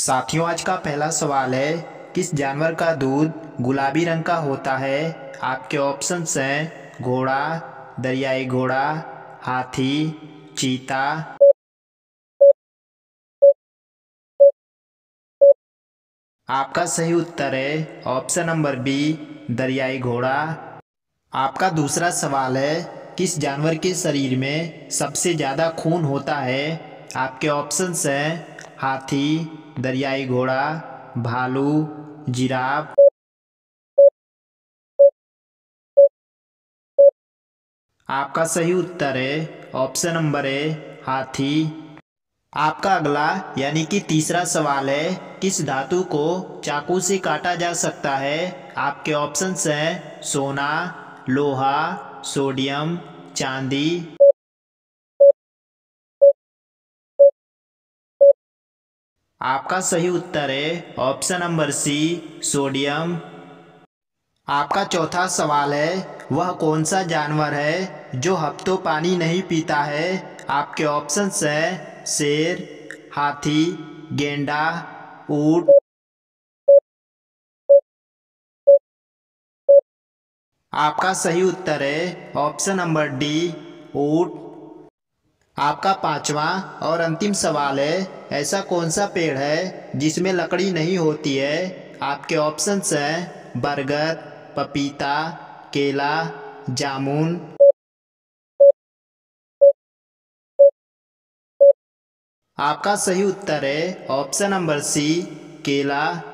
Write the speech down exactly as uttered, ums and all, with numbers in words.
साथियों, आज का पहला सवाल है, किस जानवर का दूध गुलाबी रंग का होता है? आपके ऑप्शंस हैं घोड़ा, दरियाई घोड़ा, हाथी, चीता। आपका सही उत्तर है ऑप्शन नंबर बी, दरियाई घोड़ा। आपका दूसरा सवाल है, किस जानवर के शरीर में सबसे ज़्यादा खून होता है? आपके ऑप्शंस हैं हाथी, दरियाई घोड़ा, भालू, जिराफ। आपका सही उत्तर है ऑप्शन नंबर ए, हाथी। आपका अगला यानी कि तीसरा सवाल है, किस धातु को चाकू से काटा जा सकता है? आपके ऑप्शंस हैं सोना, लोहा, सोडियम, चांदी। आपका सही उत्तर है ऑप्शन नंबर सी, सोडियम। आपका चौथा सवाल है, वह कौन सा जानवर है जो हफ्तों पानी नहीं पीता है? आपके ऑप्शंस हैं शेर, हाथी, गेंडा, ऊंट। आपका सही उत्तर है ऑप्शन नंबर डी, ऊंट। आपका पांचवा और अंतिम सवाल है, ऐसा कौन सा पेड़ है जिसमें लकड़ी नहीं होती है? आपके ऑप्शंस हैं बरगद, पपीता, केला, जामुन। आपका सही उत्तर है ऑप्शन नंबर सी, केला।